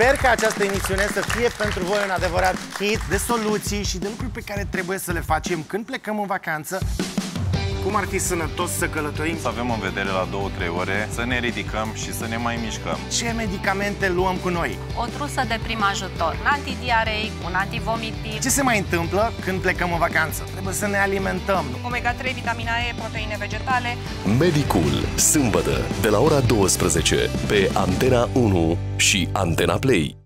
Sper că această emisiune să fie pentru voi un adevărat hit de soluții și de lucruri pe care trebuie să le facem când plecăm în vacanță. Cum ar fi sănătos să călătorim? Să avem în vedere la 2-3 ore, să ne ridicăm și să ne mai mișcăm. Ce medicamente luăm cu noi? O trusă de prim ajutor, un antidiareic, un antivomitiv. Ce se mai întâmplă când plecăm în vacanță? Trebuie să ne alimentăm. Omega-3, vitamina E, proteine vegetale. Medicul, sâmbătă, de la ora 12, pe Antena 1 și Antena Play.